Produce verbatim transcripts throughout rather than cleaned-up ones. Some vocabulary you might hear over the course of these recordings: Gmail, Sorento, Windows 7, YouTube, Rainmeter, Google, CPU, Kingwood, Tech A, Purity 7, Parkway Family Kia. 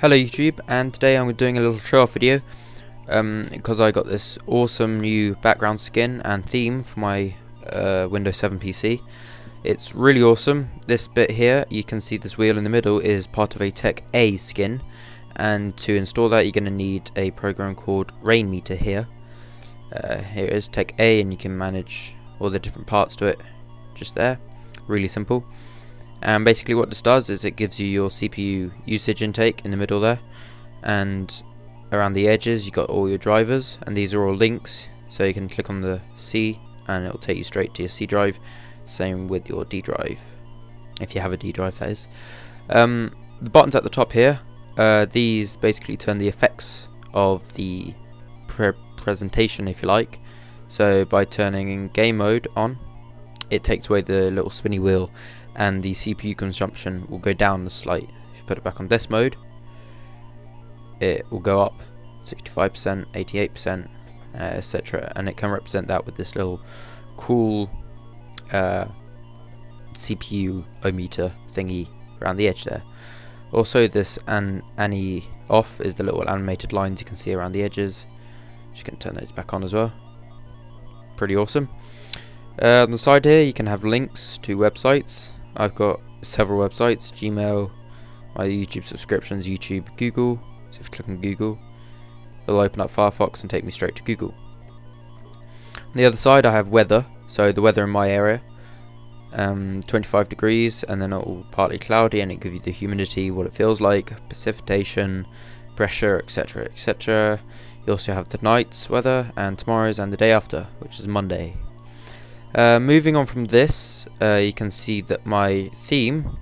Hello YouTube, and today I'm doing a little show off video um, because I got this awesome new background skin and theme for my uh, Windows seven P C. It's really awesome. This bit here, you can see this wheel in the middle is part of a Tech A skin, and to install that you're going to need a program called Rainmeter here. Uh, here is Tech A, and you can manage all the different parts to it just there. Really simple. And basically what this does is it gives you your C P U usage intake in the middle there, and around the edges you got all your drivers, and these are all links, so you can click on the C and it'll take you straight to your C drive, same with your D drive, if you have a D drive that is. Um, the buttons at the top here, uh, these basically turn the effects of the pre presentation if you like, so by turning game mode on it takes away the little spinny wheel and the C P U consumption will go down a slight. If you put it back on desk mode, it will go up sixty-five percent, eighty-eight percent, uh, et cetera. And it can represent that with this little cool uh, C P U-ometer thingy around the edge there. Also, this an Annie off is the little animated lines you can see around the edges. Just going to turn those back on as well. Pretty awesome. Uh, on the side here, you can have links to websites. I've got several websites: Gmail, my YouTube subscriptions, YouTube, Google. So if you click on Google, it'll open up Firefox and take me straight to Google. On the other side I have weather, so the weather in my area, um, twenty-five degrees, and then it'll partly cloudy, and it gives you the humidity, what it feels like, precipitation, pressure, etc, et cetera. You also have the night's weather, and tomorrow's, and the day after, which is Monday. Uh, moving on from this, uh, you can see that my theme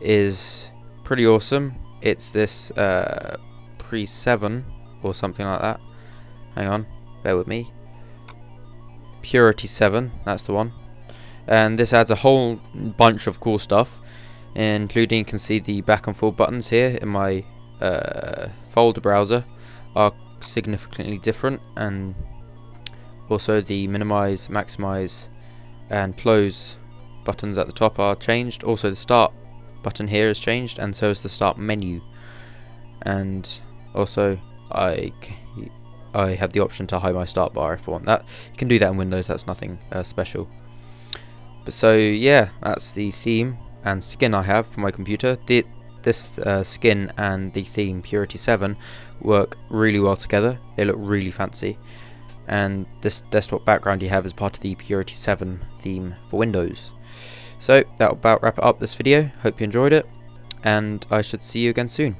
is pretty awesome. It's this uh, Purity seven or something like that. Hang on, bear with me. Purity seven, that's the one. And this adds a whole bunch of cool stuff, including you can see the back and forward buttons here in my uh, folder browser are significantly different, and also the minimize, maximize and close buttons at the top are changed. Also the start button here is changed, and so is the start menu. And also I, I have the option to hide my start bar if I want that. You can do that in Windows, that's nothing uh, special. But so yeah, that's the theme and skin I have for my computer. The, this uh, skin and the theme Purity seven work really well together. They look really fancy. And this desktop background you have is part of the Purity seven theme for Windows. So that'll about wrap it up this video. Hope you enjoyed it, and I should see you again soon.